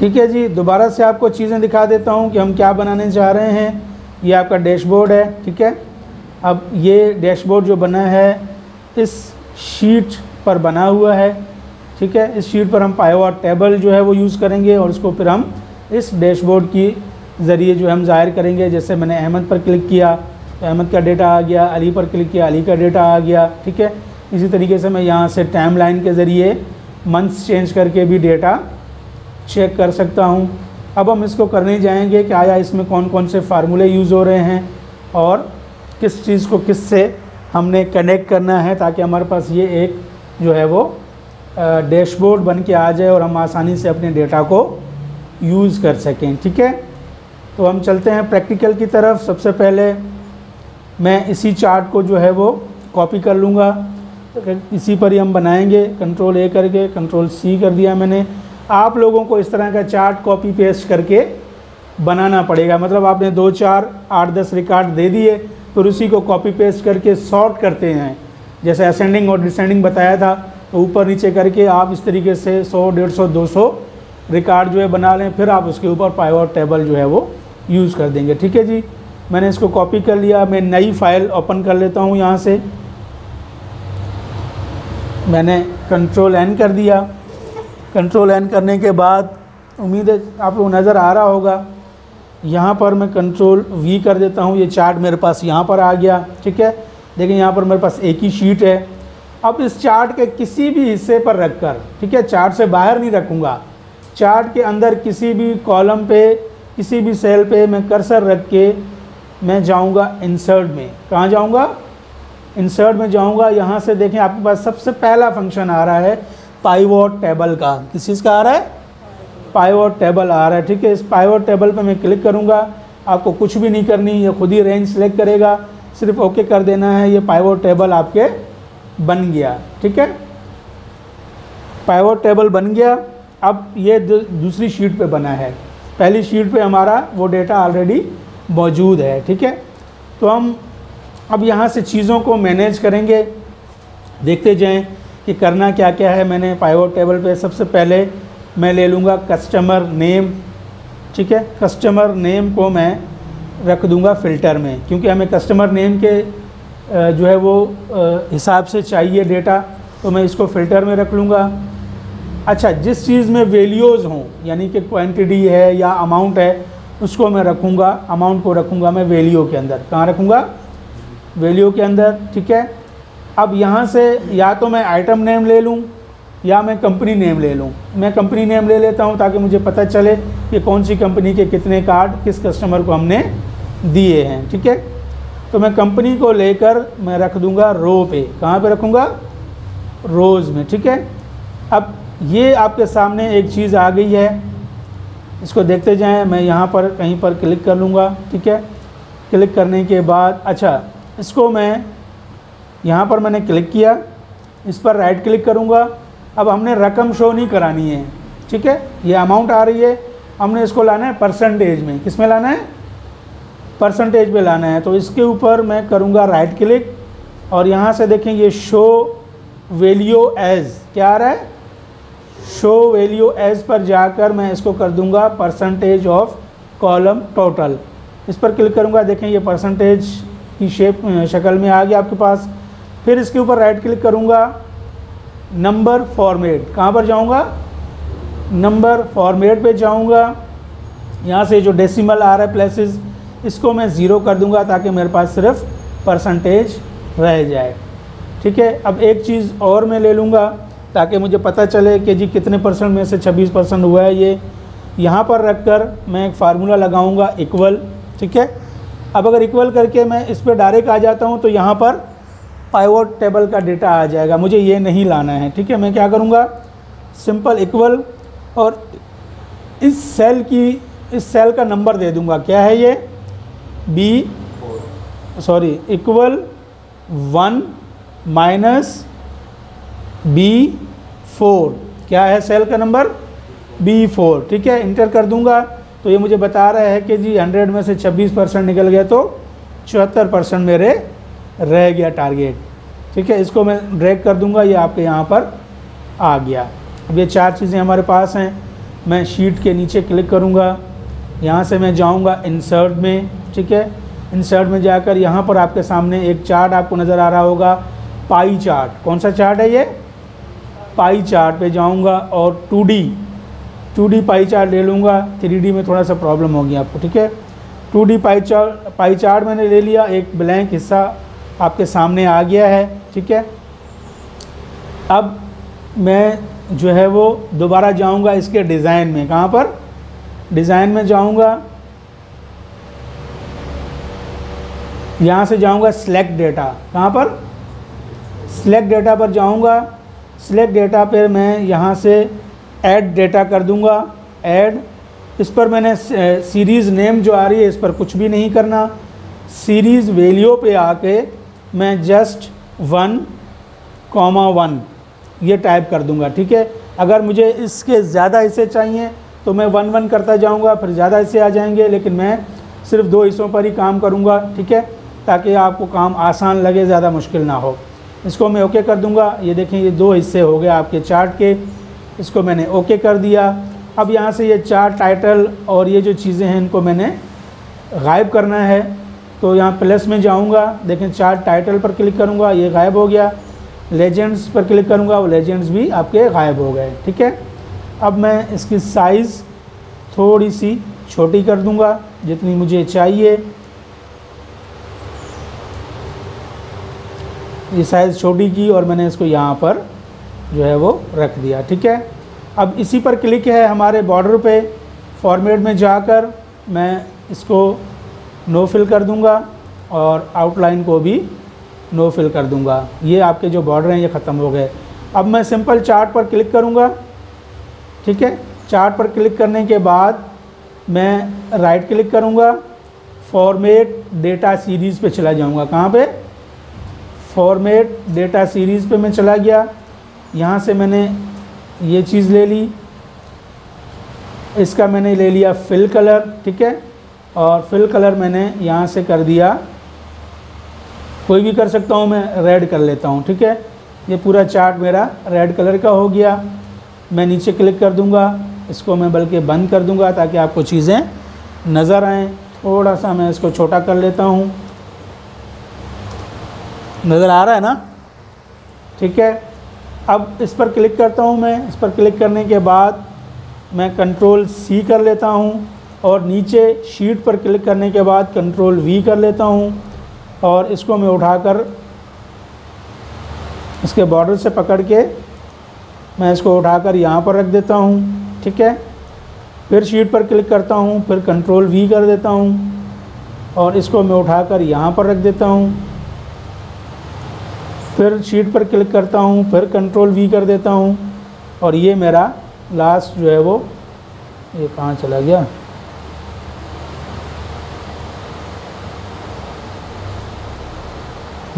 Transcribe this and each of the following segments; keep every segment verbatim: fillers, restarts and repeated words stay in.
ठीक है जी, दोबारा से आपको चीज़ें दिखा देता हूं कि हम क्या बनाने जा रहे हैं। ये आपका डैशबोर्ड है, ठीक है। अब ये डैशबोर्ड जो बना है इस शीट पर बना हुआ है, ठीक है। इस शीट पर हम पिवट टेबल जो है वो यूज़ करेंगे और उसको फिर हम इस डैशबोर्ड की ज़रिए जो हम ज़ाहिर करेंगे। जैसे मैंने अहमद पर क्लिक किया तो अहमद का डेटा आ गया, अली पर क्लिक किया अली का डेटा आ गया, ठीक है। इसी तरीके से मैं यहाँ से टाइम लाइन के ज़रिए मंथ्स चेंज करके भी डेटा चेक कर सकता हूँ। अब हम इसको करने जाएंगे कि आया इसमें कौन कौन से फार्मूले यूज़ हो रहे हैं और किस चीज़ को किस से हमने कनेक्ट करना है, ताकि हमारे पास ये एक जो है वो डैशबोर्ड बन के आ जाए और हम आसानी से अपने डेटा को यूज़ कर सकें, ठीक है। तो हम चलते हैं प्रैक्टिकल की तरफ। सबसे पहले मैं इसी चार्ट को जो है वो कॉपी कर लूँगा, इसी पर ही हम बनाएंगे। कंट्रोल ए करके कंट्रोल सी कर दिया मैंने। आप लोगों को इस तरह का चार्ट कॉपी पेस्ट करके बनाना पड़ेगा, मतलब आपने दो चार आठ दस रिकॉर्ड दे दिए फिर उसी को कॉपी पेस्ट करके सॉर्ट करते हैं। जैसे असेंडिंग और डिसेंडिंग बताया था, तो ऊपर नीचे करके आप इस तरीके से सौ डेढ़ सौ दो सौ रिकॉर्ड जो है बना लें, फिर आप उसके ऊपर पिवट टेबल जो है वो यूज़ कर देंगे, ठीक है जी। मैंने इसको कॉपी कर लिया, मैं नई फाइल ओपन कर लेता हूँ। यहाँ से मैंने कंट्रोल एन कर दिया। कंट्रोल एन करने के बाद उम्मीद है आप लोग नज़र आ रहा होगा, यहाँ पर मैं कंट्रोल वी कर देता हूँ। ये चार्ट मेरे पास यहाँ पर आ गया, ठीक है। देखिए यहाँ पर मेरे पास एक ही शीट है। अब इस चार्ट के किसी भी हिस्से पर रखकर, ठीक है, चार्ट से बाहर नहीं रखूँगा, चार्ट के अंदर किसी भी कॉलम पे किसी भी सेल पे मैं कर्सर रख के मैं जाऊँगा इंसर्ट में। कहाँ जाऊँगा? इंसर्ट में जाऊँगा। यहाँ से देखें आपके पास सबसे पहला फंक्शन आ रहा है पिवट टेबल का। किस चीज़ का आ रहा है? पिवट टेबल आ रहा है, ठीक है। इस पिवट टेबल पर मैं क्लिक करूँगा। आपको कुछ भी नहीं करनी, ये खुद ही रेंज सेलेक्ट करेगा, सिर्फ ओके कर देना है। ये पिवट टेबल आपके बन गया, ठीक है। पिवट टेबल बन गया। अब ये दूसरी शीट पे बना है, पहली शीट पे हमारा वो डेटा ऑलरेडी मौजूद है, ठीक है। तो हम अब यहाँ से चीज़ों को मैनेज करेंगे, देखते जाएं कि करना क्या क्या है। मैंने पिवट टेबल पे सबसे पहले मैं ले लूँगा कस्टमर नेम, ठीक है। कस्टमर नेम को मैं रख दूँगा फ़िल्टर में, क्योंकि हमें कस्टमर नेम के जो है वो हिसाब से चाहिए डेटा, तो मैं इसको फ़िल्टर में रख लूँगा। अच्छा, जिस चीज़ में वैल्यूज़ हों, यानी कि क्वांटिटी है या अमाउंट है, उसको मैं रखूँगा, अमाउंट को रखूँगा मैं वैल्यू के अंदर। कहाँ रखूँगा? वैल्यू के अंदर, ठीक है। अब यहाँ से या तो मैं आइटम नेम ले लूँ या मैं कंपनी नेम ले लूँ। मैं कंपनी नेम ले लेता हूँ ताकि मुझे पता चले कि कौन सी कंपनी के कितने कार्ड किस कस्टमर को हमने दिए हैं, ठीक है। तो मैं कंपनी को लेकर मैं रख दूँगा रो पे। कहाँ पे रखूँगा? रोज़ में, ठीक है। अब ये आपके सामने एक चीज़ आ गई है, इसको देखते जाएं। मैं यहाँ पर कहीं पर क्लिक कर लूँगा, ठीक है। क्लिक करने के बाद, अच्छा, इसको मैं यहाँ पर मैंने क्लिक किया, इस पर राइट क्लिक करूँगा। अब हमने रकम शो नहीं करानी है, ठीक है। ये अमाउंट आ रही है, हमने इसको लाना है परसेंटेज में। किस में लाना है? परसेंटेज में लाना है। तो इसके ऊपर मैं करूँगा राइट क्लिक और यहाँ से देखें ये शो वैल्यू एज क्या आ रहा है। शो वैल्यू एज पर जाकर मैं इसको कर दूंगा परसेंटेज ऑफ कॉलम टोटल। इस पर क्लिक करूंगा, देखें ये परसेंटेज की शेप शक्ल में आ गया आपके पास। फिर इसके ऊपर राइट क्लिक करूंगा, नंबर फॉर्मेट। कहाँ पर जाऊंगा? नंबर फॉर्मेट पे जाऊंगा। यहाँ से जो डेसिमल आ रहा है प्लेसेस, इसको मैं ज़ीरो कर दूंगा ताकि मेरे पास सिर्फ परसेंटेज रह जाए, ठीक है। अब एक चीज़ और मैं ले लूँगा ताकि मुझे पता चले कि जी कितने परसेंट में से छब्बीस परसेंट हुआ है। ये यहाँ पर रख कर मैं एक फार्मूला लगाऊंगा इक्वल, ठीक है। अब अगर इक्वल करके मैं इस पर डायरेक्ट आ जाता हूँ तो यहाँ पर पिवट टेबल का डेटा आ जाएगा, मुझे ये नहीं लाना है, ठीक है। मैं क्या करूँगा? सिंपल इक्वल और इस सेल की इस सेल का नंबर दे दूँगा। क्या है ये? B sorry equal one minus B four. क्या है सेल का नंबर? बी फोर, ठीक है। इंटर कर दूंगा तो ये मुझे बता रहा है कि जी हंड्रेड में से छब्बीस परसेंट निकल गया, तो चौहत्तर परसेंट मेरे रह गया टारगेट, ठीक है। इसको मैं ड्रैग कर दूंगा, ये आपके यहाँ पर आ गया। अब ये चार चीज़ें हमारे पास हैं। मैं शीट के नीचे क्लिक करूँगा, यहाँ से मैं जाऊँगा इंसर्ट में, ठीक है। इंसर्ट में जाकर यहाँ पर आपके सामने एक चार्ट आपको नज़र आ रहा होगा, पाई चार्ट। कौन सा चार्ट है ये? पाई चार्ट पे जाऊँगा और two D two D pie chart ले लूँगा। थ्री डी में थोड़ा सा प्रॉब्लम होगी आपको, ठीक है। Two D pie chart pie chart मैंने ले लिया, एक ब्लैंक हिस्सा आपके सामने आ गया है, ठीक है। अब मैं जो है वो दोबारा जाऊँगा इसके डिज़ाइन में। कहाँ पर? डिज़ाइन में जाऊँगा, यहाँ से जाऊँगा सेलेक्ट डेटा। कहाँ पर? सेलेक्ट डेटा पर जाऊँगा। सेलेक्ट डेटा पर मैं यहाँ से ऐड डेटा कर दूँगा, ऐड। इस पर मैंने सीरीज़ नेम जो आ रही है इस पर कुछ भी नहीं करना। सीरीज़ वैल्यू पे आके मैं जस्ट वन कॉमा वन ये टाइप कर दूँगा, ठीक है। अगर मुझे इसके ज़्यादा हिस्से चाहिए तो मैं वन वन करता जाऊँगा, फिर ज़्यादा हिस्से आ जाएंगे, लेकिन मैं सिर्फ दो हिस्सों पर ही काम करूँगा, ठीक है, ताकि आपको काम आसान लगे, ज़्यादा मुश्किल ना हो। इसको मैं ओके कर दूँगा। ये देखें, ये दो हिस्से हो गए आपके चार्ट के, इसको मैंने ओके कर दिया। अब यहाँ से ये चार्ट टाइटल और ये जो चीज़ें हैं इनको मैंने गायब करना है, तो यहाँ प्लस में जाऊँगा। देखें, चार्ट टाइटल पर क्लिक करूँगा, ये गायब हो गया। लेजेंड्स पर क्लिक करूँगा, वो लेजेंड्स भी आपके गायब हो गए, ठीक है। अब मैं इसकी साइज़ थोड़ी सी छोटी कर दूँगा जितनी मुझे चाहिए। ये साइज़ छोटी की और मैंने इसको यहाँ पर जो है वो रख दिया, ठीक है। अब इसी पर क्लिक है हमारे बॉर्डर पे। फॉर्मेट में जाकर मैं इसको नो फिल कर दूंगा और आउटलाइन को भी नो फिल कर दूंगा। ये आपके जो बॉर्डर हैं ये ख़त्म हो गए। अब मैं सिंपल चार्ट पर क्लिक करूंगा, ठीक है। चार्ट पर क्लिक करने के बाद मैं राइट क्लिक करूंगा, फॉर्मेट डेटा सीरीज़ पे चला जाऊंगा। कहाँ पे? फॉर्मेट डेटा सीरीज़ पे मैं चला गया। यहाँ से मैंने ये चीज़ ले ली, इसका मैंने ले लिया फिल कलर, ठीक है। और फिल कलर मैंने यहाँ से कर दिया, कोई भी कर सकता हूँ, मैं रेड कर लेता हूँ, ठीक है। ये पूरा चार्ट मेरा रेड कलर का हो गया। मैं नीचे क्लिक कर दूँगा, इसको मैं बल्कि बंद कर दूँगा ताकि आपको चीज़ें नज़र आएँ। थोड़ा सा मैं इसको छोटा कर लेता हूँ, नज़र आ रहा है ना, ठीक है। अब इस पर क्लिक करता हूँ मैं। इस पर क्लिक करने के बाद मैं कंट्रोल सी कर लेता हूँ और नीचे शीट पर क्लिक करने के बाद कंट्रोल वी कर लेता हूँ और इसको मैं उठाकर इसके बॉर्डर से पकड़ के मैं इसको उठाकर यहाँ पर रख देता हूँ, ठीक है। फिर शीट पर क्लिक करता हूँ, फिर कंट्रोल वी कर देता हूँ और इसको मैं उठाकर यहाँ पर रख देता हूँ। फिर शीट पर क्लिक करता हूँ, फिर कंट्रोल वी कर देता हूँ और ये मेरा लास्ट जो है वो, ये कहाँ चला गया,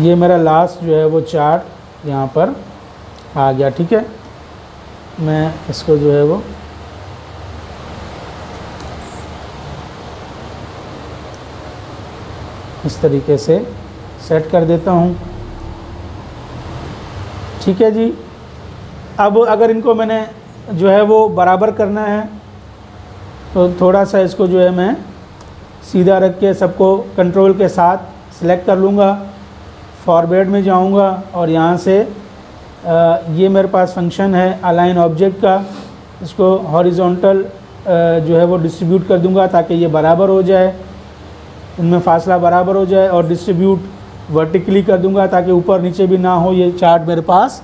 ये मेरा लास्ट जो है वो चार्ट यहाँ पर आ गया, ठीक है। मैं इसको जो है वो इस तरीके से सेट कर देता हूँ, ठीक है जी। अब अगर इनको मैंने जो है वो बराबर करना है तो थोड़ा सा इसको जो है मैं सीधा रख के सबको कंट्रोल के साथ सिलेक्ट कर लूँगा। फॉर्मेट में जाऊँगा और यहाँ से ये मेरे पास फंक्शन है अलाइन ऑब्जेक्ट का, इसको हॉरिजॉन्टल जो है वो डिस्ट्रीब्यूट कर दूँगा ताकि ये बराबर हो जाए, इनमें फासला बराबर हो जाए। और डिस्ट्रीब्यूट वर्टिकली कर दूंगा ताकि ऊपर नीचे भी ना हो, ये चार्ट मेरे पास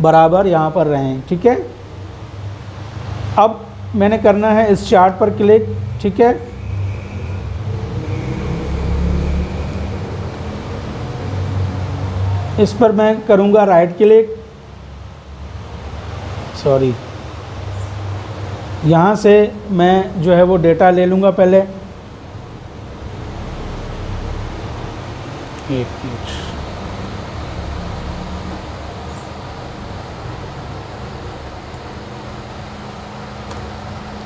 बराबर यहाँ पर रहें, ठीक है। अब मैंने करना है इस चार्ट पर क्लिक, ठीक है। इस पर मैं करूँगा राइट क्लिक, सॉरी, यहाँ से मैं जो है वो डेटा ले लूँगा पहले।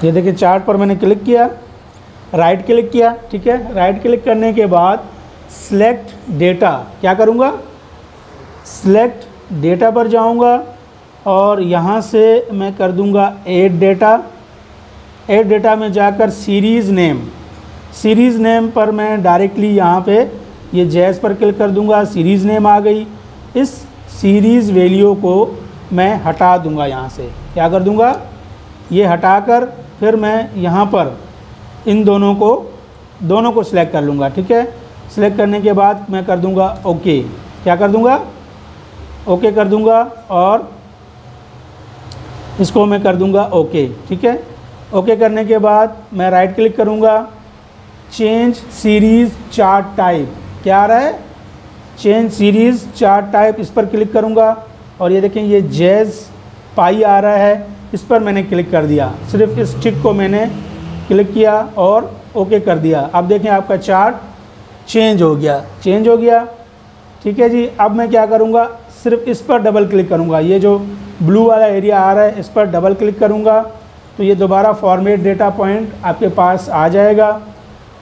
ये देखिए, चार्ट पर मैंने क्लिक किया, राइट क्लिक किया, ठीक है। राइट क्लिक करने के बाद सेलेक्ट डेटा क्या करूँगा, सेलेक्ट डेटा पर जाऊँगा और यहाँ से मैं कर दूँगा ऐड डेटा, एड डेटा में जाकर सीरीज़ नेम, सीरीज़ नेम पर मैं डायरेक्टली यहाँ पे ये जैस पर क्लिक कर दूंगा। सीरीज़ नेम आ गई। इस सीरीज़ वैल्यू को मैं हटा दूंगा, यहाँ से क्या कर दूंगा, ये हटाकर फिर मैं यहाँ पर इन दोनों को दोनों को सिलेक्ट कर लूँगा। ठीक है, सिलेक्ट करने के बाद मैं कर दूँगा ओके, क्या कर दूँगा ओके कर दूँगा और इसको मैं कर दूँगा ओके। ठीक है, ओके करने के बाद मैं राइट क्लिक करूँगा, चेंज सीरीज़ चार्ट टाइप, क्या आ रहा है, चेंज सीरीज़ चार्ट टाइप, इस पर क्लिक करूँगा और ये देखें ये जैज़ पाई आ रहा है, इस पर मैंने क्लिक कर दिया, सिर्फ इस टिक को मैंने क्लिक किया और ओके कर दिया। अब देखें आपका चार्ट चेंज हो गया, चेंज हो गया। ठीक है जी, अब मैं क्या करूँगा, सिर्फ इस पर डबल क्लिक करूँगा, ये जो ब्लू वाला एरिया आ रहा है इस पर डबल क्लिक करूँगा तो ये दोबारा फॉर्मेट डेटा पॉइंट आपके पास आ जाएगा।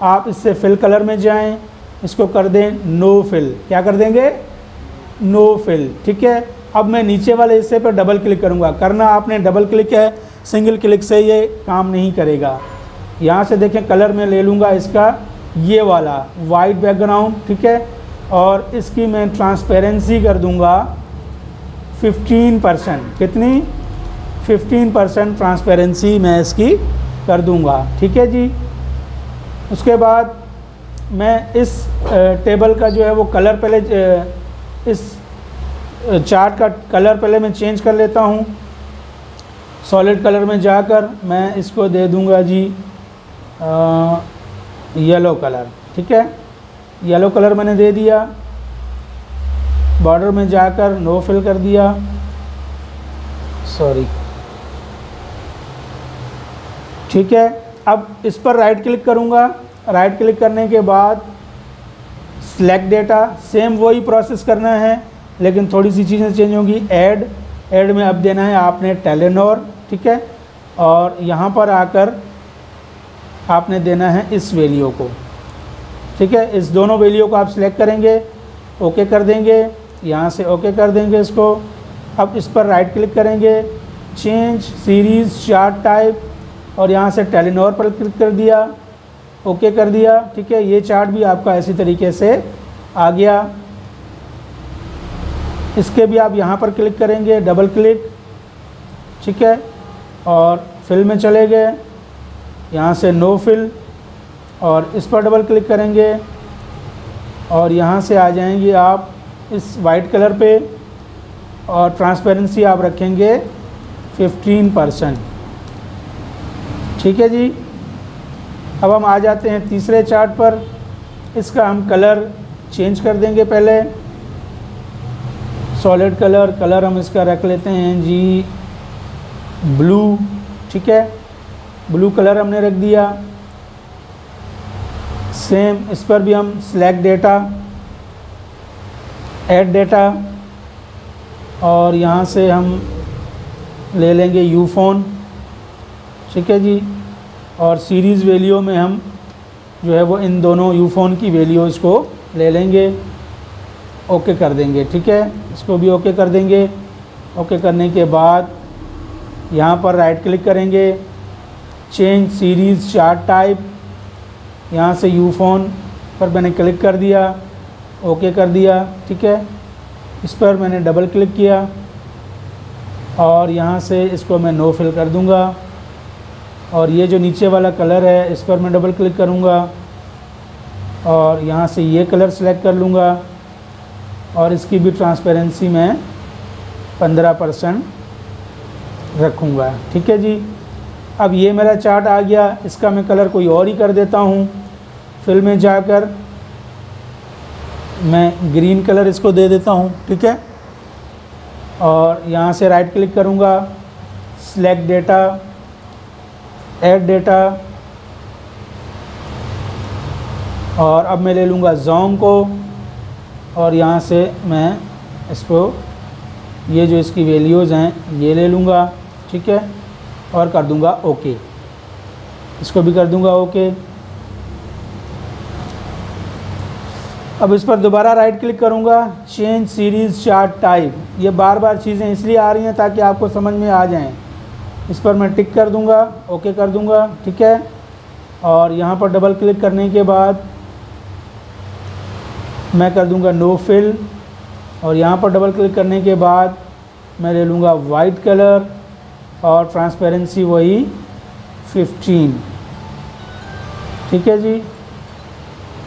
आप इससे फिल कलर में जाएं, इसको कर दें नो फिल, क्या कर देंगे नो फिल। ठीक है, अब मैं नीचे वाले हिस्से पर डबल क्लिक करूँगा, करना आपने डबल क्लिक है, सिंगल क्लिक से ये काम नहीं करेगा। यहाँ से देखें कलर में ले लूँगा इसका ये वाला वाइट बैकग्राउंड। ठीक है, और इसकी मैं ट्रांसपेरेंसी कर दूँगा फिफ्टीन परसेंट, कितनी फिफ्टीन परसेंट ट्रांसपेरेंसी मैं इसकी कर दूंगा। ठीक है जी, उसके बाद मैं इस टेबल का जो है वो कलर पहले, इस चार्ट का कलर पहले मैं चेंज कर लेता हूँ। सॉलिड कलर में जाकर मैं इसको दे दूंगा जी येलो कलर। ठीक है, येलो कलर मैंने दे दिया। बॉर्डर में जाकर नो फिल कर दिया, सॉरी। ठीक है, अब इस पर राइट क्लिक करूँगा, राइट क्लिक करने के बाद सेलेक्ट डेटा, सेम वही प्रोसेस करना है लेकिन थोड़ी सी चीज़ें चेंज होंगी। ऐड ऐड में अब देना है आपने टेलेनॉर। ठीक है, और यहाँ पर आकर आपने देना है इस वैल्यू को। ठीक है, इस दोनों वैल्यू को आप सिलेक्ट करेंगे, ओके कर देंगे, यहाँ से ओके कर देंगे इसको। अब इस पर राइट क्लिक करेंगे, चेंज सीरीज़ चार्ट टाइप, और यहाँ से टेलेनॉर पर क्लिक कर दिया, ओके कर दिया। ठीक है, ये चार्ट भी आपका इसी तरीके से आ गया। इसके भी आप यहाँ पर क्लिक करेंगे, डबल क्लिक। ठीक है, और फिल में चले गए, यहाँ से नो फिल, और इस पर डबल क्लिक करेंगे और यहाँ से आ जाएंगे आप इस वाइट कलर पे और ट्रांसपेरेंसी आप रखेंगे फिफ्टीन परसेंट। ठीक है जी, अब हम आ जाते हैं तीसरे चार्ट पर, इसका हम कलर चेंज कर देंगे। पहले सॉलिड कलर, कलर हम इसका रख लेते हैं जी ब्लू। ठीक है, ब्लू कलर हमने रख दिया। सेम इस पर भी हम सेलेक्ट डेटा, ऐड डेटा, और यहाँ से हम ले लेंगे यू फोन। ठीक है जी, और सीरीज़ वैल्यू में हम जो है वो इन दोनों यू फोन की वैल्यूज़ को ले लेंगे, ओके कर देंगे। ठीक है, इसको भी ओके कर देंगे। ओके करने के बाद यहाँ पर राइट क्लिक करेंगे, चेंज सीरीज़ चार्ट टाइप, यहाँ से यू फोन पर मैंने क्लिक कर दिया, ओके कर दिया। ठीक है, इस पर मैंने डबल क्लिक किया और यहाँ से इसको मैं नो फिल कर दूँगा, और ये जो नीचे वाला कलर है इस पर मैं डबल क्लिक करूँगा और यहाँ से ये कलर सेलेक्ट कर लूँगा और इसकी भी ट्रांसपेरेंसी मैं पंद्रह परसेंट रखूँगा। ठीक है जी, अब ये मेरा चार्ट आ गया, इसका मैं कलर कोई और ही कर देता हूँ। फिल में जाकर मैं ग्रीन कलर इसको दे देता हूँ। ठीक है, और यहाँ से राइट क्लिक करूँगा, सेलेक्ट डेटा, ऐड डेटा, और अब मैं ले लूँगा ज़ोम को और यहाँ से मैं इसको ये जो इसकी वैल्यूज़ हैं ये ले लूँगा। ठीक है, और कर दूँगा ओके, इसको भी कर दूँगा ओके। अब इस पर दोबारा राइट क्लिक करूँगा, चेंज सीरीज़ चार्ट टाइप। ये बार बार चीज़ें इसलिए आ रही हैं ताकि आपको समझ में आ जाएं। इस पर मैं टिक कर दूंगा, ओके कर दूंगा, ठीक है। और यहाँ पर डबल क्लिक करने के बाद मैं कर दूंगा नो फिल, और यहाँ पर डबल क्लिक करने के बाद मैं ले लूँगा वाइट कलर और ट्रांसपेरेंसी वही फिफ्टीन, ठीक है जी।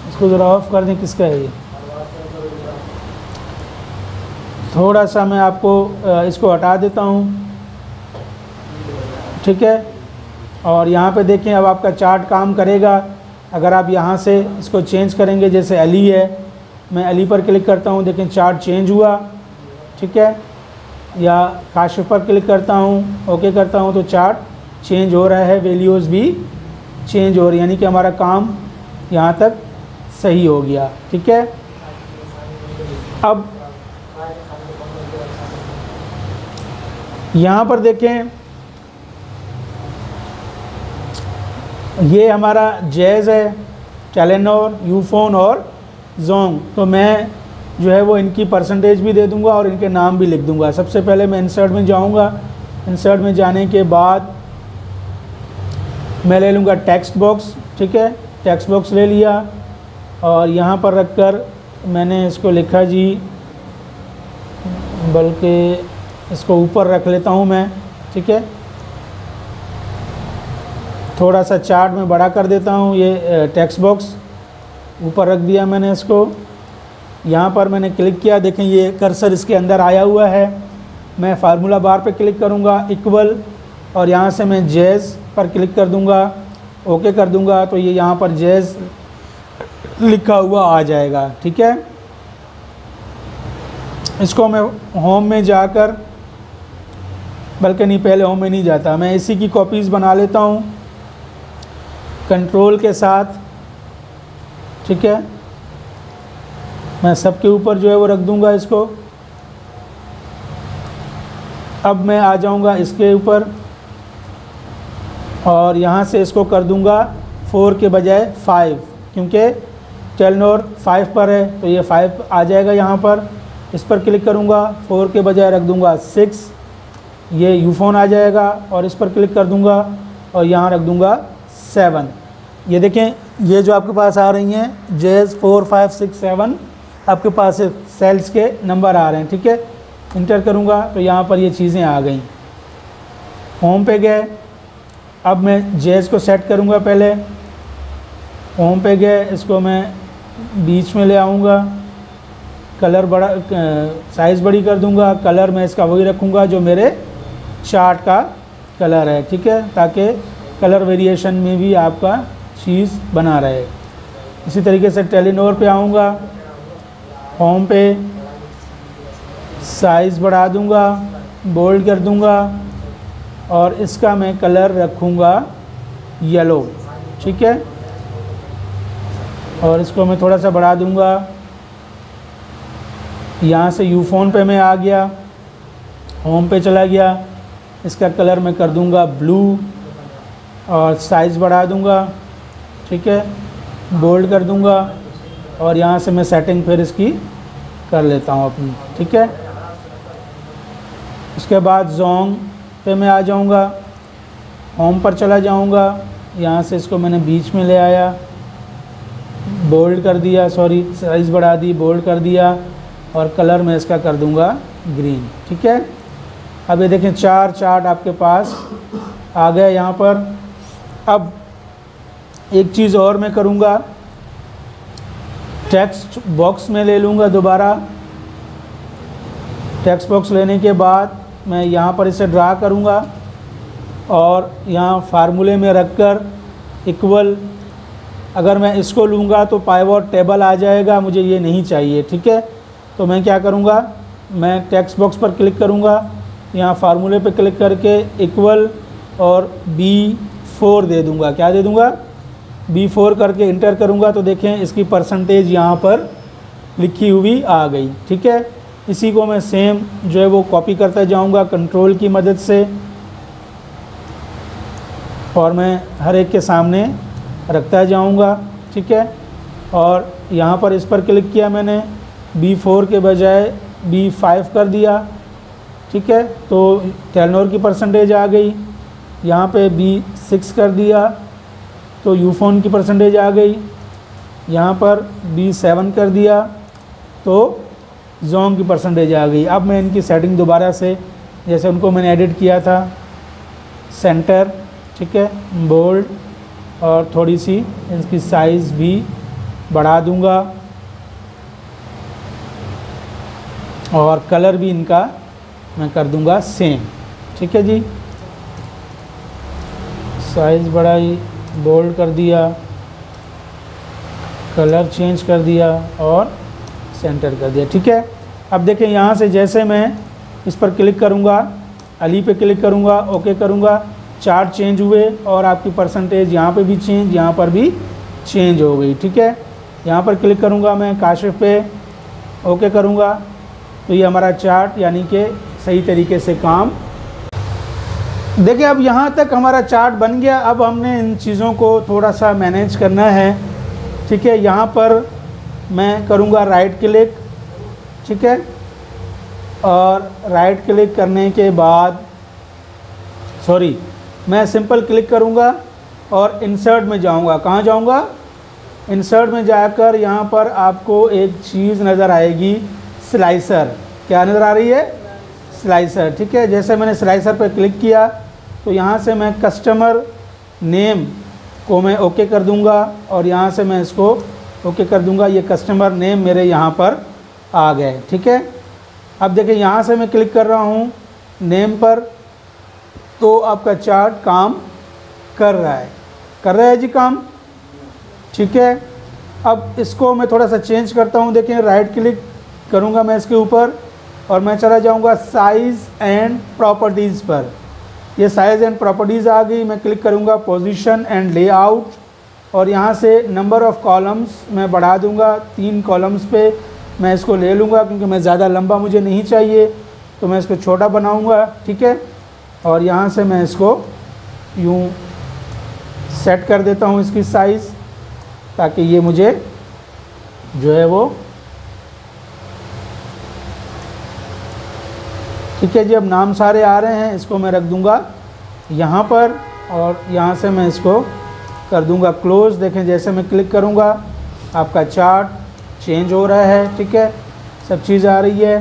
इसको ज़रा ऑफ़ कर दें, किसका है ये, थोड़ा सा मैं आपको इसको हटा देता हूँ, ठीक है। और यहाँ पे देखें अब आपका चार्ट काम करेगा। अगर आप यहाँ से इसको चेंज करेंगे, जैसे अली है, मैं अली पर क्लिक करता हूँ, देखें चार्ट चेंज हुआ, ठीक है। या काशिफ पर क्लिक करता हूँ, ओके करता हूँ, तो चार्ट चेंज हो रहा है, वैल्यूज़ भी चेंज हो रही, यानी कि हमारा काम यहाँ तक सही हो गया, ठीक है। अब यहाँ पर देखें, ये हमारा जैज़ है, टेलेनॉर, यूफोन और जोंग, तो मैं जो है वो इनकी परसेंटेज भी दे दूंगा और इनके नाम भी लिख दूंगा। सबसे पहले मैं इंसर्ट में जाऊंगा, इंसर्ट में जाने के बाद मैं ले लूँगा टेक्स्ट बॉक्स, ठीक है। टेक्स्ट बॉक्स ले लिया और यहाँ पर रख कर मैंने इसको लिखा जी, बल्कि इसको ऊपर रख लेता हूँ मैं, ठीक है। थोड़ा सा चार्ट में बड़ा कर देता हूँ, ये टेक्स्ट बॉक्स ऊपर रख दिया मैंने इसको। यहाँ पर मैंने क्लिक किया, देखें ये कर्सर इसके अंदर आया हुआ है। मैं फार्मूला बार पे क्लिक करूँगा इक्वल, और यहाँ से मैं जैज़ पर क्लिक कर दूँगा, ओके कर दूँगा, तो ये यह यहाँ पर जैज़ लिखा हुआ आ जाएगा, ठीक है। इसको मैं होम में जाकर, बल्कि नहीं, पहले होम में नहीं जाता, मैं इसी की कॉपीज़ बना लेता हूँ कंट्रोल के साथ, ठीक है। मैं सब के ऊपर जो है वो रख दूंगा इसको। अब मैं आ जाऊंगा इसके ऊपर और यहाँ से इसको कर दूंगा फोर के बजाय फाइव, क्योंकि टेलनोर फाइव पर है, तो ये फाइव आ जाएगा। यहाँ पर इस पर क्लिक करूँगा, फोर के बजाय रख दूंगा सिक्स, ये यूफोन आ जाएगा। और इस पर क्लिक कर दूंगा और यहाँ रख दूंगा सेवन। ये देखें, ये जो आपके पास आ रही हैं जेज़ फोर फाइव सिक्स सेवन, आपके पास सेल्स के नंबर आ रहे हैं, ठीक है। इंटर करूँगा तो यहाँ पर ये चीज़ें आ गई। होम पे गए, अब मैं जेज़ को सेट करूँगा, पहले होम पे गए, इसको मैं बीच में ले आऊँगा, कलर बड़ा, साइज़ बड़ी कर दूँगा, कलर मैं इसका वही रखूँगा जो मेरे चार्ट का कलर है, ठीक है, ताकि कलर वेरिएशन में भी आपका चीज़ बना रहे। इसी तरीके से टेलीनोर पे आऊँगा, होम पे साइज़ बढ़ा दूँगा, बोल्ड कर दूँगा, और इसका मैं कलर रखूँगा येलो, ठीक है। और इसको मैं थोड़ा सा बढ़ा दूँगा। यहाँ से यूफोन पे मैं आ गया, होम पे चला गया, इसका कलर मैं कर दूँगा ब्लू और साइज़ बढ़ा दूँगा, ठीक है, बोल्ड कर दूंगा। और यहाँ से मैं सेटिंग फिर इसकी कर लेता हूँ अपनी, ठीक है। उसके बाद जोंग पे मैं आ जाऊँगा, होम पर चला जाऊँगा, यहाँ से इसको मैंने बीच में ले आया, बोल्ड कर दिया, सॉरी साइज़ बढ़ा दी, बोल्ड कर दिया, और कलर मैं इसका कर दूंगा ग्रीन, ठीक है। अब ये देखें चार चार्ट आपके पास आ गया यहाँ पर। अब एक चीज़ और मैं करूँगा, टेक्स्ट बॉक्स में ले लूँगा दोबारा। टेक्स्ट बॉक्स लेने के बाद मैं यहाँ पर इसे ड्रा करूँगा और यहाँ फार्मूले में रखकर इक्वल, अगर मैं इसको लूँगा तो पिवट टेबल आ जाएगा, मुझे ये नहीं चाहिए, ठीक है। तो मैं क्या करूँगा, मैं टेक्स्ट बॉक्स पर क्लिक करूँगा, यहाँ फार्मूले पर क्लिक करके इक्वल और बी फोर दे दूँगा। क्या दे दूँगा? बी फोर करके इंटर करूँगा तो देखें इसकी परसेंटेज यहाँ पर लिखी हुई आ गई, ठीक है। इसी को मैं सेम जो है वो कॉपी करता जाऊँगा कंट्रोल की मदद से, और मैं हर एक के सामने रखता जाऊँगा, ठीक है। और यहाँ पर इस पर क्लिक किया मैंने, बी फोर के बजाय बी फाइव कर दिया, ठीक है, तो टेलनोर की परसेंटेज आ गई। यहाँ पे बी सिक्स कर दिया तो यूफोन की परसेंटेज आ गई, यहाँ पर बी सेवन कर दिया तो जोंग की परसेंटेज आ गई। अब मैं इनकी सेटिंग दोबारा से जैसे उनको मैंने एडिट किया था, सेंटर ठीक है, बोल्ड और थोड़ी सी इसकी साइज़ भी बढ़ा दूंगा और कलर भी इनका मैं कर दूंगा सेम। ठीक है जी, साइज़ बढ़ाई, बोल्ड कर दिया, कलर चेंज कर दिया और सेंटर कर दिया। ठीक है, अब देखें यहाँ से जैसे मैं इस पर क्लिक करूँगा, अली पे क्लिक करूँगा, ओके करूँगा, चार्ट चेंज हुए और आपकी परसेंटेज यहाँ पे भी चेंज, यहाँ पर भी चेंज हो गई। ठीक है, यहाँ पर क्लिक करूँगा मैं काशिफ पे, ओके करूँगा तो ये हमारा चार्ट यानी कि सही तरीके से काम। देखिए अब यहाँ तक हमारा चार्ट बन गया। अब हमने इन चीज़ों को थोड़ा सा मैनेज करना है। ठीक है, यहाँ पर मैं करूँगा राइट क्लिक, ठीक है, और राइट क्लिक करने के बाद सॉरी मैं सिंपल क्लिक करूँगा और इंसर्ट में जाऊँगा। कहाँ जाऊँगा? इंसर्ट में जाकर यहाँ पर आपको एक चीज़ नज़र आएगी, स्लाइसर। क्या नज़र आ रही है? स्लाइसर। ठीक है, जैसे मैंने स्लाइसर पर क्लिक किया तो यहाँ से मैं कस्टमर नेम को मैं ओके कर दूँगा और यहाँ से मैं इसको ओके कर दूँगा। ये कस्टमर नेम मेरे यहाँ पर आ गए। ठीक है, अब देखिए यहाँ से मैं क्लिक कर रहा हूँ नेम पर तो आपका चार्ट काम कर रहा है कर रहा है जी काम। ठीक है, अब इसको मैं थोड़ा सा चेंज करता हूँ। देखिए राइट क्लिक करूँगा मैं इसके ऊपर और मैं चला जाऊँगा साइज़ एंड प्रॉपर्टीज़ पर। ये साइज़ एंड प्रॉपर्टीज़ आ गई। मैं क्लिक करूँगा पोजीशन एंड लेआउट और यहाँ से नंबर ऑफ़ कॉलम्स मैं बढ़ा दूँगा। तीन कॉलम्स पे मैं इसको ले लूँगा क्योंकि मैं ज़्यादा लंबा मुझे नहीं चाहिए तो मैं इसको छोटा बनाऊँगा। ठीक है, और यहाँ से मैं इसको यूँ सेट कर देता हूँ इसकी साइज़ ताकि ये मुझे जो है वो ठीक है जी। अब नाम सारे आ रहे हैं, इसको मैं रख दूँगा यहाँ पर और यहाँ से मैं इसको कर दूँगा क्लोज़। देखें जैसे मैं क्लिक करूँगा आपका चार्ट चेंज हो रहा है। ठीक है, सब चीज़ आ रही है।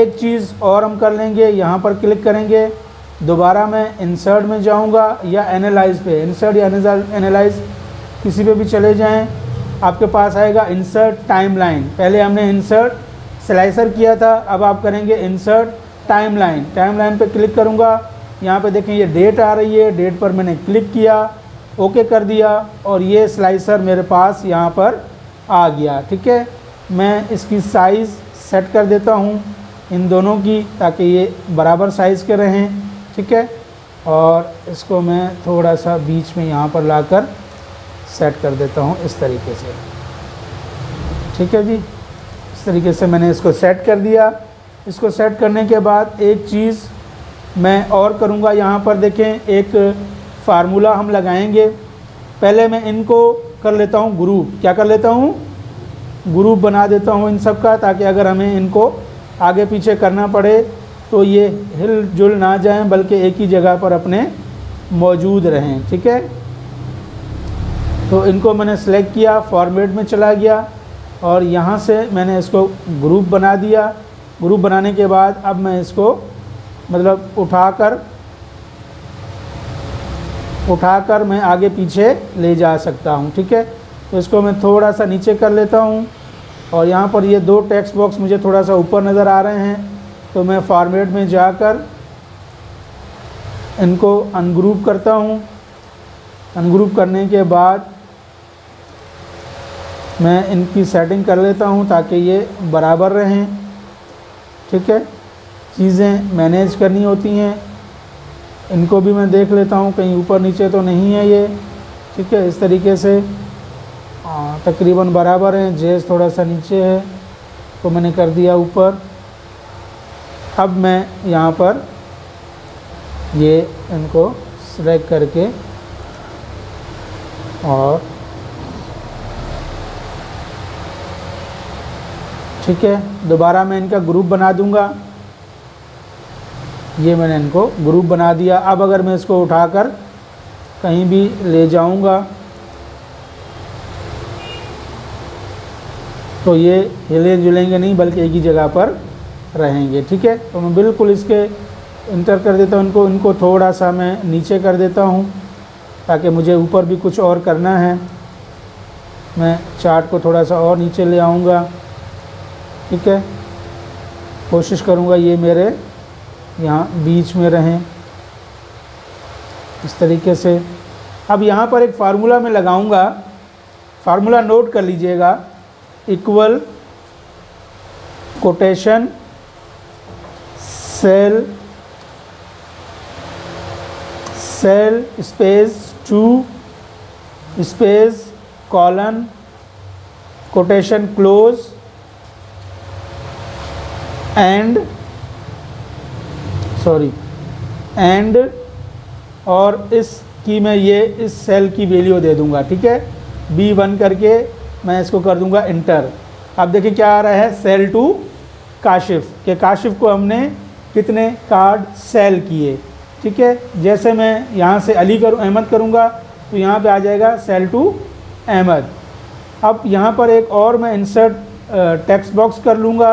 एक चीज़ और हम कर लेंगे, यहाँ पर क्लिक करेंगे, दोबारा मैं इंसर्ट में जाऊँगा या एनालाइज पे, इंसर्ट या एनालाइज किसी पे भी चले जाएं, आपके पास आएगा इंसर्ट टाइमलाइन। पहले हमने इंसर्ट स्लाइसर किया था, अब आप करेंगे इंसर्ट टाइमलाइन। टाइमलाइन पे क्लिक करूँगा, यहाँ पे देखें ये डेट आ रही है, डेट पर मैंने क्लिक किया, ओके कर दिया और ये स्लाइसर मेरे पास यहाँ पर आ गया। ठीक है, मैं इसकी साइज़ सेट कर देता हूँ इन दोनों की ताकि ये बराबर साइज़ के रहें। ठीक है, और इसको मैं थोड़ा सा बीच में यहाँ पर लाकर सेट कर देता हूँ इस तरीके से। ठीक है जी, इस तरीके से मैंने इसको सेट कर दिया। इसको सेट करने के बाद एक चीज़ मैं और करूँगा, यहाँ पर देखें एक फार्मूला हम लगाएंगे। पहले मैं इनको कर लेता हूँ ग्रुप, क्या कर लेता हूँ ग्रुप बना देता हूँ इन सब का ताकि अगर हमें इनको आगे पीछे करना पड़े तो ये हिल जुल ना जाएं बल्कि एक ही जगह पर अपने मौजूद रहें। ठीक है, तो इनको मैंने सेलेक्ट किया, फॉर्मेट में चला गया और यहाँ से मैंने इसको ग्रुप बना दिया। ग्रुप बनाने के बाद अब मैं इसको मतलब उठाकर उठाकर मैं आगे पीछे ले जा सकता हूँ। ठीक है, तो इसको मैं थोड़ा सा नीचे कर लेता हूँ और यहाँ पर ये दो टेक्स्ट बॉक्स मुझे थोड़ा सा ऊपर नज़र आ रहे हैं तो मैं फॉर्मेट में जाकर इनको अनग्रुप करता हूँ। अनग्रुप करने के बाद मैं इनकी सेटिंग कर लेता हूँ ताकि ये बराबर रहें। ठीक है, चीज़ें मैनेज करनी होती हैं, इनको भी मैं देख लेता हूँ कहीं ऊपर नीचे तो नहीं है ये। ठीक है, इस तरीके से तकरीबन बराबर हैं। जेस थोड़ा सा नीचे है तो मैंने कर दिया ऊपर। अब मैं यहाँ पर ये इनको सेलेक्ट करके और ठीक है दोबारा मैं इनका ग्रुप बना दूँगा। ये मैंने इनको ग्रुप बना दिया। अब अगर मैं इसको उठाकर कहीं भी ले जाऊंगा तो ये हिले जुलेंगे नहीं बल्कि एक ही जगह पर रहेंगे। ठीक है, तो मैं बिल्कुल इसके इंटर कर देता हूँ, इनको इनको थोड़ा सा मैं नीचे कर देता हूँ ताकि मुझे ऊपर भी कुछ और करना है। मैं चार्ट को थोड़ा सा और नीचे ले आऊँगा। ठीक है, कोशिश करूँगा ये मेरे यहाँ बीच में रहें इस तरीके से। अब यहाँ पर एक फार्मूला मैं लगाऊँगा, फार्मूला नोट कर लीजिएगा, equal quotation cell cell space to space colon quotation close and sorry and और इसकी मैं ये इस सेल की वैल्यू दे दूंगा। ठीक है, बी वन करके मैं इसको कर दूंगा इंटर। अब देखिए क्या आ रहा है, सेल टू काशिफ के काशिफ को हमने कितने कार्ड सेल किए। ठीक है, जैसे मैं यहाँ से अली करूँ अहमद करूँगा तो यहाँ पे आ जाएगा सेल टू अहमद। अब यहाँ पर एक और मैं इंसर्ट टेक्स्ट बॉक्स कर लूँगा,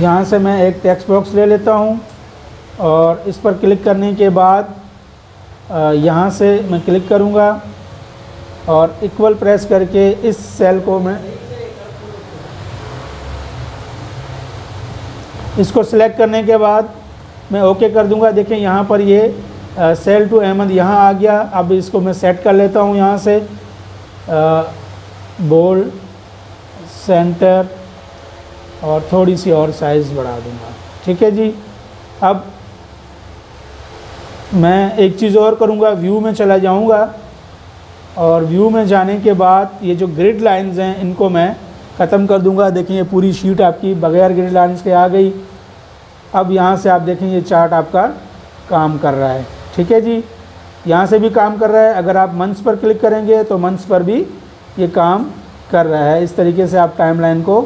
यहाँ से मैं एक टेक्स्ट बॉक्स ले लेता हूँ और इस पर क्लिक करने के बाद यहाँ से मैं क्लिक करूँगा और इक्वल प्रेस करके इस सेल को मैं इसको सिलेक्ट करने के बाद मैं ओके कर दूंगा। देखें यहाँ पर ये आ, सेल टू अहमद यहाँ आ गया। अब इसको मैं सेट कर लेता हूँ, यहाँ से बोल्ड सेंटर और थोड़ी सी और साइज़ बढ़ा दूंगा। ठीक है जी, अब मैं एक चीज़ और करूँगा, व्यू में चला जाऊँगा और व्यू में जाने के बाद ये जो ग्रिड लाइंस हैं इनको मैं ख़त्म कर दूंगा। देखिए पूरी शीट आपकी बगैर ग्रिड लाइंस के आ गई। अब यहाँ से आप देखें ये चार्ट आपका काम कर रहा है। ठीक है जी, यहाँ से भी काम कर रहा है। अगर आप मंथ्स पर क्लिक करेंगे तो मंथ्स पर भी ये काम कर रहा है। इस तरीके से आप टाइमलाइन को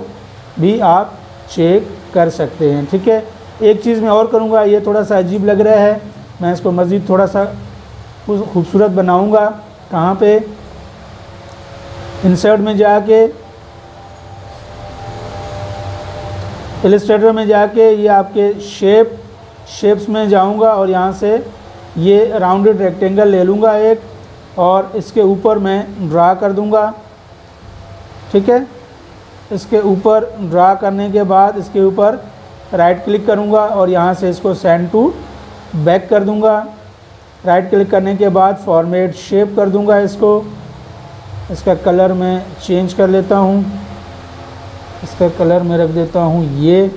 भी आप चेक कर सकते हैं। ठीक है, एक चीज़ मैं और करूँगा, ये थोड़ा सा अजीब लग रहा है, मैं इसको मज़ीद थोड़ा सा खूबसूरत बनाऊँगा। कहाँ पे इंसर्ट में जाके इलस्ट्रेटर में जाके ये आपके शेप शेप्स में जाऊंगा और यहाँ से ये राउंडेड रेक्टेंगल ले लूँगा एक और इसके ऊपर मैं ड्रा कर दूँगा। ठीक है, इसके ऊपर ड्रा करने के बाद इसके ऊपर राइट क्लिक करूँगा और यहाँ से इसको सेंड टू बैक कर दूँगा। राइट क्लिक करने के बाद फॉर्मेट शेप कर दूंगा इसको, इसका कलर मैं चेंज कर लेता हूं, इसका कलर मैं रख देता हूं ये।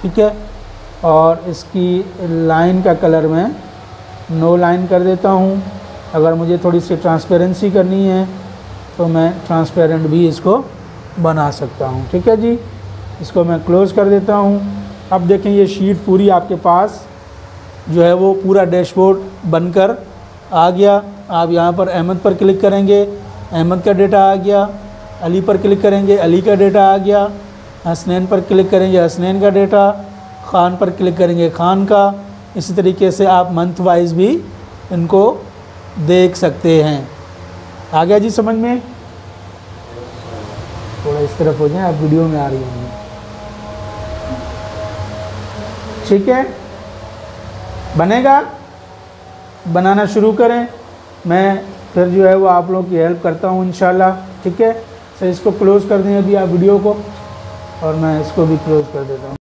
ठीक है, और इसकी लाइन का कलर मैं नो लाइन कर देता हूं। अगर मुझे थोड़ी सी ट्रांसपेरेंसी करनी है तो मैं ट्रांसपेरेंट भी इसको बना सकता हूं। ठीक है जी, इसको मैं क्लोज़ कर देता हूं। अब देखें ये शीट पूरी आपके पास जो है वो पूरा डैशबोर्ड बनकर आ गया। आप यहाँ पर अहमद पर क्लिक करेंगे, अहमद का डेटा आ गया, अली पर क्लिक करेंगे, अली का डेटा आ गया, हसनैन पर क्लिक करेंगे, हसनैन का डेटा, खान पर क्लिक करेंगे, खान का। इसी तरीके से आप मंथ वाइज भी इनको देख सकते हैं। आ गया जी समझ में? थोड़ा इस तरफ हो जाए, आप वीडियो में आ रही होंगे। ठीक है, बनेगा, बनाना शुरू करें। मैं फिर जो है वो आप लोगों की हेल्प करता हूँ इंशाल्लाह। ठीक है, सर इसको क्लोज़ कर दें अभी आप वीडियो को, और मैं इसको भी क्लोज़ कर देता हूँ।